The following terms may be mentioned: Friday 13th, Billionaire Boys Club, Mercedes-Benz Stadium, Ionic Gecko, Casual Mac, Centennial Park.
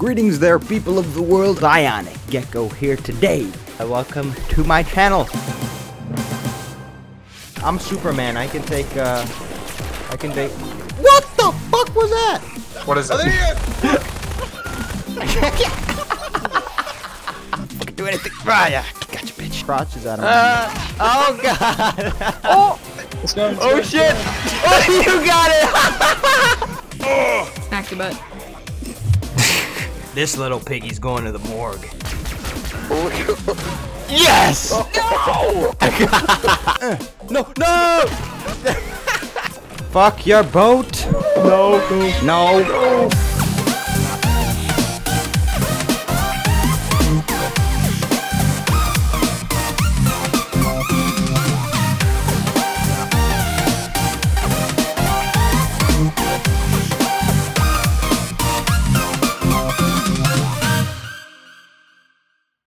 Greetings there, people of the world. Ionic Gecko here today. Welcome to my channel. I'm Superman. I can take, What the fuck was that? What is that? I can do anything. Raya, gotcha, bitch. Crotch is out of my hand. Oh god. Oh shit. Oh, you got it. Smack your butt. This little piggy's going to the morgue. Yes! No! No! Fuck your boat! No! No! No!